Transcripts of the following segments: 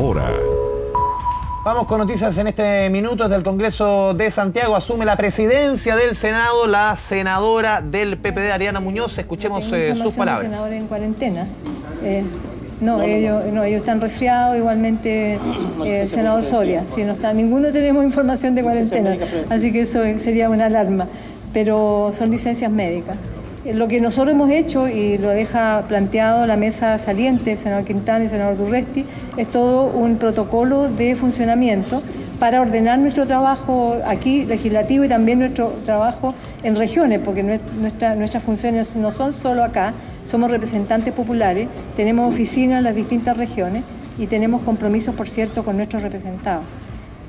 hora. Vamos con noticias en este minuto. Desde el Congreso de Santiago asume la presidencia del Senado la senadora del PPD, Adriana Muñoz. Escuchemos sus palabras. ¿Los senadores en cuarentena? No, ellos están resfriados, igualmente el senador Soria. Si no está, ninguno tenemos información de cuarentena, así que eso sería una alarma. Pero son licencias médicas. Lo que nosotros hemos hecho, y lo deja planteado la mesa saliente, el senador Quintana y el senador Durresti, es todo un protocolo de funcionamiento para ordenar nuestro trabajo aquí legislativo y también nuestro trabajo en regiones, porque nuestras funciones no son solo acá, somos representantes populares, tenemos oficinas en las distintas regiones y tenemos compromisos, por cierto, con nuestros representados.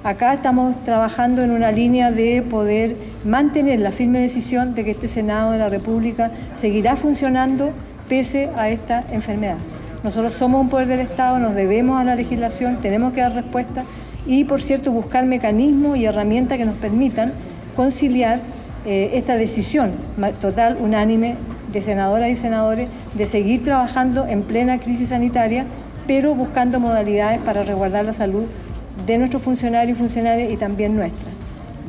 Acá estamos trabajando en una línea de poder mantener la firme decisión de que este Senado de la República seguirá funcionando pese a esta enfermedad. Nosotros somos un poder del Estado, nos debemos a la legislación, tenemos que dar respuesta y, por cierto, buscar mecanismos y herramientas que nos permitan conciliar esta decisión total, unánime, de senadoras y senadores, de seguir trabajando en plena crisis sanitaria, pero buscando modalidades para resguardar la salud de nuestros funcionarios y funcionarias y también nuestra.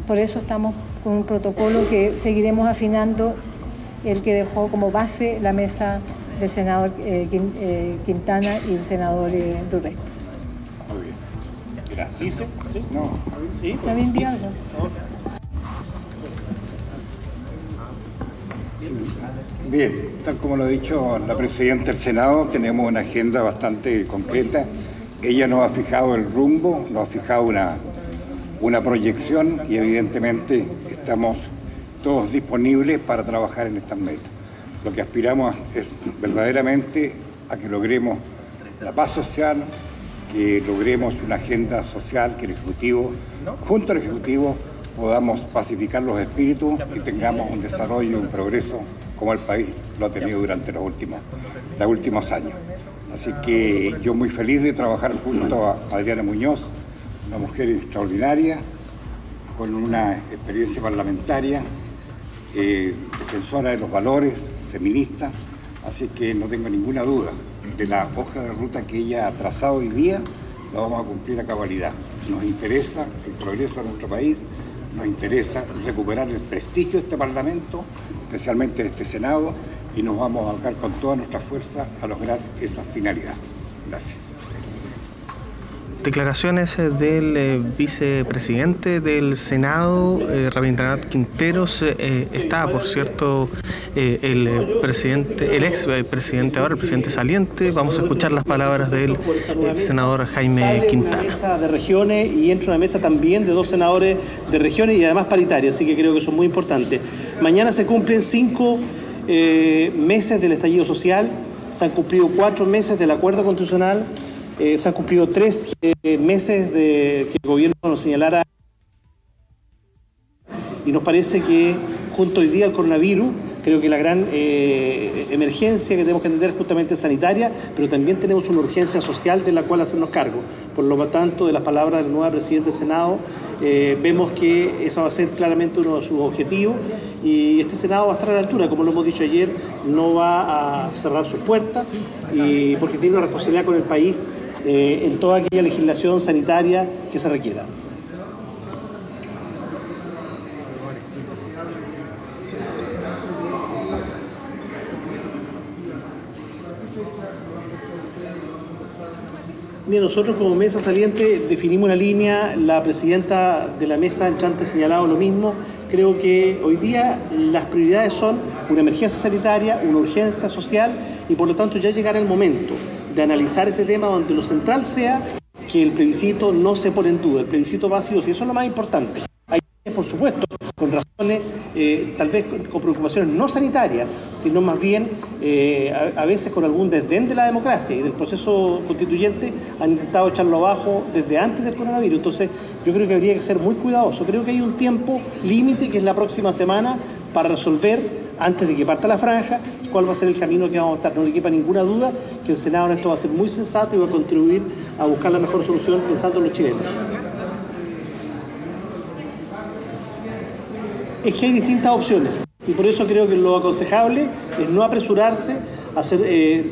Por eso estamos con un protocolo que seguiremos afinando, el que dejó como base la mesa del senador Quintana y el senador Durresti. Muy bien. Gracias. ¿Sí? ¿Sí? No. ¿Sí? ¿También di algo? Bien, tal como lo ha dicho la presidenta del Senado, tenemos una agenda bastante concreta. Ella nos ha fijado el rumbo, nos ha fijado una proyección y evidentemente estamos todos disponibles para trabajar en estas metas. Lo que aspiramos es verdaderamente a que logremos la paz social, que logremos una agenda social, que el Ejecutivo, junto al Ejecutivo, podamos pacificar los espíritus y tengamos un desarrollo, un progreso como el país lo ha tenido durante los últimos años. Así que yo muy feliz de trabajar junto a Adriana Muñoz, una mujer extraordinaria, con una experiencia parlamentaria, defensora de los valores, feminista, así que no tengo ninguna duda de la hoja de ruta que ella ha trazado hoy día, la vamos a cumplir a cabalidad. Nos interesa el progreso de nuestro país, nos interesa recuperar el prestigio de este Parlamento, especialmente de este Senado, y nos vamos a abocar con toda nuestra fuerza a lograr esa finalidad. Gracias. Declaraciones del vicepresidente del Senado, Rabindranath Quinteros. Está, por cierto, el presidente saliente. Vamos a escuchar las palabras del senador Jaime Quintana. Una mesa de regiones y entra una mesa también de dos senadores de regiones y además paritaria, así que creo que eso es muy importante. Mañana se cumplen 5 meses del estallido social, se han cumplido 4 meses del acuerdo constitucional, se han cumplido 3 meses de que el gobierno nos señalara y nos parece que junto hoy día al coronavirus, creo que la gran emergencia que tenemos que entender justamente es sanitaria, pero también tenemos una urgencia social de la cual hacernos cargo. Por lo tanto, de las palabras de la nueva presidenta del Senado, vemos que eso va a ser claramente uno de sus objetivos y este Senado va a estar a la altura, como lo hemos dicho ayer, no va a cerrar sus puertas y porque tiene una responsabilidad con el país en toda aquella legislación sanitaria que se requiera. Bien, nosotros como mesa saliente definimos una línea, la presidenta de la mesa entrante ha señalado lo mismo. Creo que hoy día las prioridades son una emergencia sanitaria, una urgencia social y por lo tanto ya llegará el momento de analizar este tema donde lo central sea que el plebiscito no se pone en duda, el plebiscito va a ser, y eso es lo más importante. Hay, por supuesto, con razones, tal vez con preocupaciones no sanitarias, sino más bien a veces con algún desdén de la democracia y del proceso constituyente han intentado echarlo abajo desde antes del coronavirus. Entonces yo creo que habría que ser muy cuidadoso. Creo que hay un tiempo límite que es la próxima semana para resolver, antes de que parta la franja, cuál va a ser el camino que vamos a estar. No le quepa ninguna duda que el Senado en esto va a ser muy sensato y va a contribuir a buscar la mejor solución pensando en los chilenos. Es que hay distintas opciones y por eso creo que lo aconsejable es no apresurarse hacer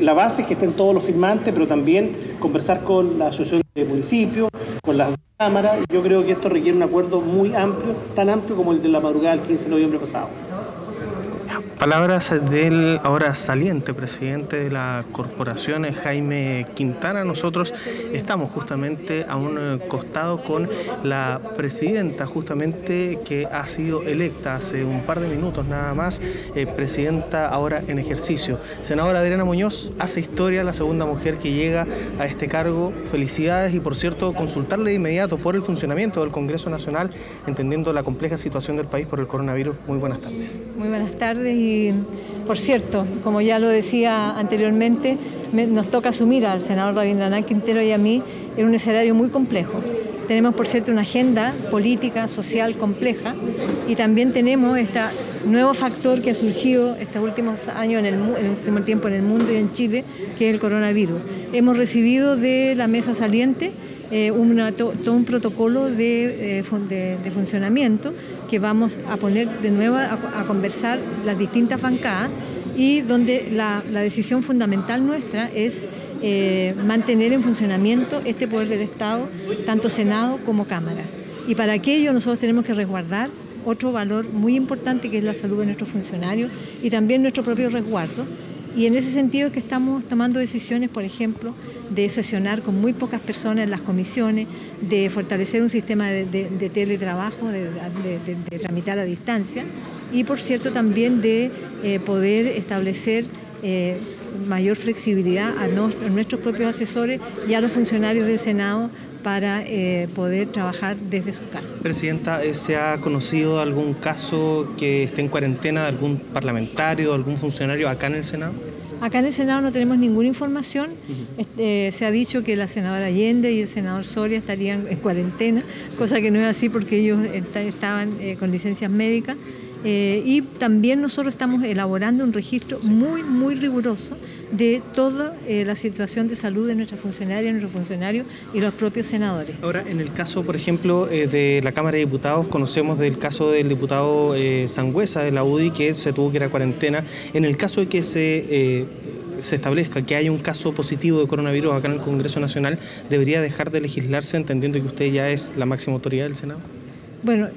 la base que estén todos los firmantes, pero también conversar con la asociación de municipios, con las cámaras. Yo creo que esto requiere un acuerdo muy amplio, tan amplio como el de la madrugada del 15 de noviembre pasado. Palabras del ahora saliente presidente de la corporación, Jaime Quintana. Nosotros estamos justamente a un costado con la presidenta, justamente que ha sido electa hace un par de minutos nada más, presidenta ahora en ejercicio. Senadora Adriana Muñoz, hace historia, la segunda mujer que llega a este cargo. Felicidades y, por cierto, consultarle de inmediato por el funcionamiento del Congreso Nacional, entendiendo la compleja situación del país por el coronavirus. Muy buenas tardes. Muy buenas tardes. Y, por cierto, como ya lo decía anteriormente, nos toca asumir al senador Rabindranath Quinteros y a mí en un escenario muy complejo. Tenemos, por cierto, una agenda política, social compleja, y también tenemos este nuevo factor que ha surgido estos últimos años, en el último tiempo en el mundo y en Chile, que es el coronavirus. Hemos recibido de la mesa saliente todo un protocolo de funcionamiento que vamos a poner de nuevo a conversar las distintas bancadas, y donde la decisión fundamental nuestra es mantener en funcionamiento este poder del Estado, tanto Senado como Cámara. Y para aquello nosotros tenemos que resguardar otro valor muy importante, que es la salud de nuestros funcionarios y también nuestro propio resguardo. Y en ese sentido es que estamos tomando decisiones, por ejemplo, de sesionar con muy pocas personas en las comisiones, de fortalecer un sistema de teletrabajo, de tramitar a distancia, y, por cierto, también de poder establecer mayor flexibilidad a nuestros propios asesores y a los funcionarios del Senado para poder trabajar desde sus casas. Presidenta, ¿se ha conocido algún caso que esté en cuarentena de algún parlamentario, algún funcionario acá en el Senado? Acá en el Senado no tenemos ninguna información. Se ha dicho que la senadora Allende y el senador Soria estarían en cuarentena, cosa que no es así porque ellos estaban con licencias médicas. Y también nosotros estamos elaborando un registro muy riguroso de toda la situación de salud de nuestras funcionarias, nuestros funcionarios y los propios senadores. Ahora, en el caso, por ejemplo, de la Cámara de Diputados, conocemos del caso del diputado Sangüesa de la UDI, que se tuvo que ir a cuarentena. En el caso de que se establezca que hay un caso positivo de coronavirus acá en el Congreso Nacional, ¿debería dejar de legislarse, entendiendo que usted ya es la máxima autoridad del Senado? Bueno,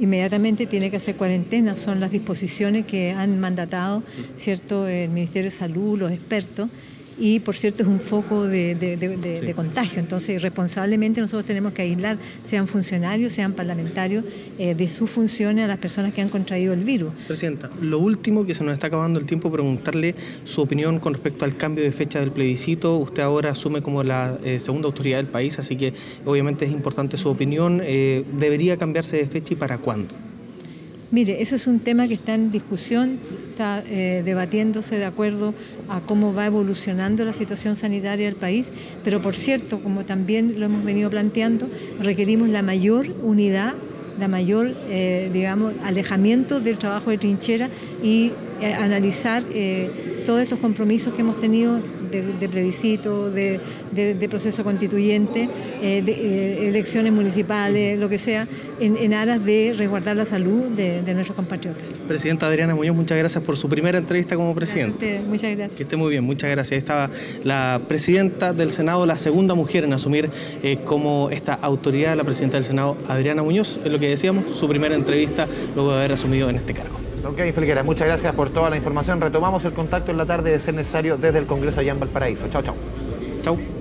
inmediatamente tiene que hacer cuarentena, son las disposiciones que han mandatado, ¿cierto?, el Ministerio de Salud, los expertos, y, por cierto, es un foco de contagio. Entonces, responsablemente nosotros tenemos que aislar, sean funcionarios, sean parlamentarios, de sus funciones a las personas que han contraído el virus. Presidenta, lo último, que se nos está acabando el tiempo, preguntarle su opinión con respecto al cambio de fecha del plebiscito. Usted ahora asume como la segunda autoridad del país, así que obviamente es importante su opinión. ¿Debería cambiarse de fecha y para cuándo? Mire, eso es un tema que está en discusión, está debatiéndose de acuerdo a cómo va evolucionando la situación sanitaria del país, pero, por cierto, como también lo hemos venido planteando, requerimos la mayor unidad, la mayor, digamos, alejamiento del trabajo de trinchera y analizar todos estos compromisos que hemos tenido de plebiscito, de proceso constituyente, de elecciones municipales, lo que sea, en aras de resguardar la salud de nuestros compatriotas. Presidenta Adriana Muñoz, muchas gracias por su primera entrevista como presidenta. Gracias a usted, muchas gracias. Que esté muy bien, muchas gracias. Ahí estaba la presidenta del Senado, la segunda mujer en asumir como esta autoridad, la presidenta del Senado, Adriana Muñoz, es lo que decíamos, su primera entrevista luego de haber asumido en este cargo. Don Kevin Felguera, muchas gracias por toda la información. Retomamos el contacto en la tarde de ser necesario desde el Congreso allá en Valparaíso. Chau, chau. Chau.